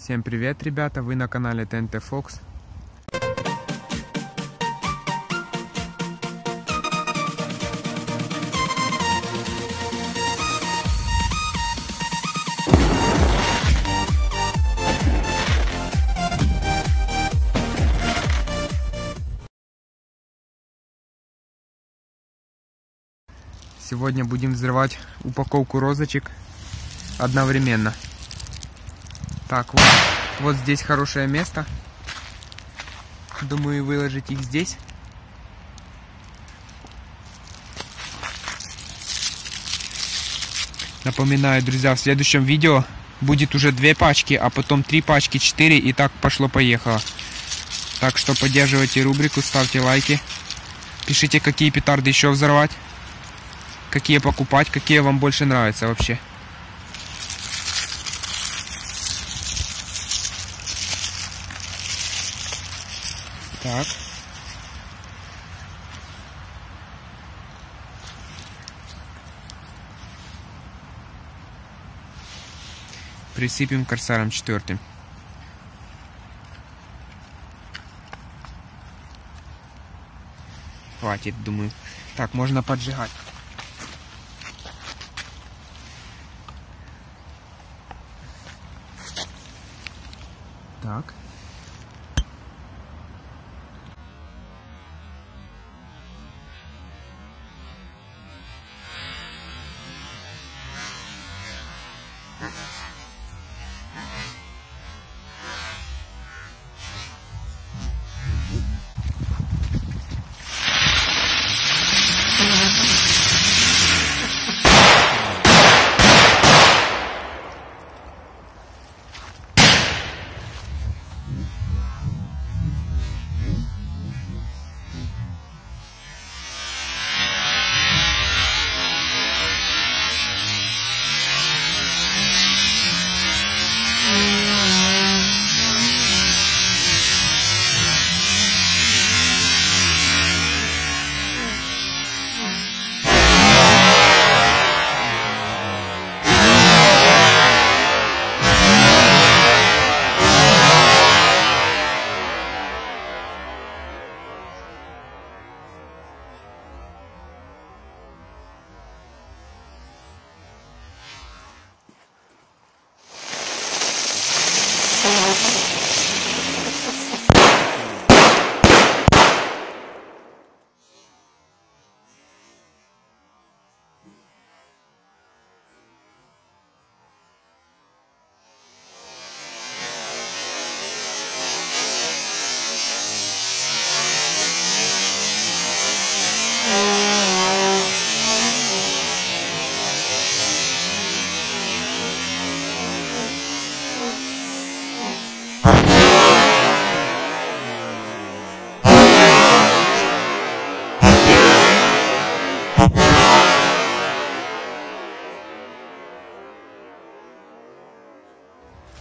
Всем привет, ребята, вы на канале TNT FOX. Сегодня будем взрывать упаковку розочек одновременно. Так, вот здесь хорошее место. Думаю, выложить их здесь. Напоминаю, друзья, в следующем видео будет уже 2 пачки, а потом 3 пачки, 4, и так пошло-поехало. Так что поддерживайте рубрику, ставьте лайки. Пишите, какие петарды еще взорвать. Какие покупать, какие вам больше нравятся вообще. Так. Присыпем корсаром 4. Хватит, думаю. Так, можно поджигать. Так.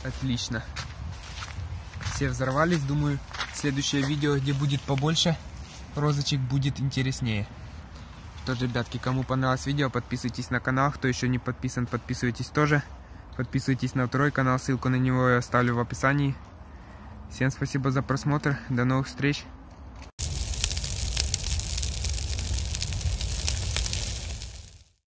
Отлично. Все взорвались. Думаю, следующее видео, где будет побольше розочек, будет интереснее. Что ж, ребятки, кому понравилось видео, подписывайтесь на канал. Кто еще не подписан, подписывайтесь тоже. Подписывайтесь на второй канал. Ссылку на него я оставлю в описании. Всем спасибо за просмотр. До новых встреч.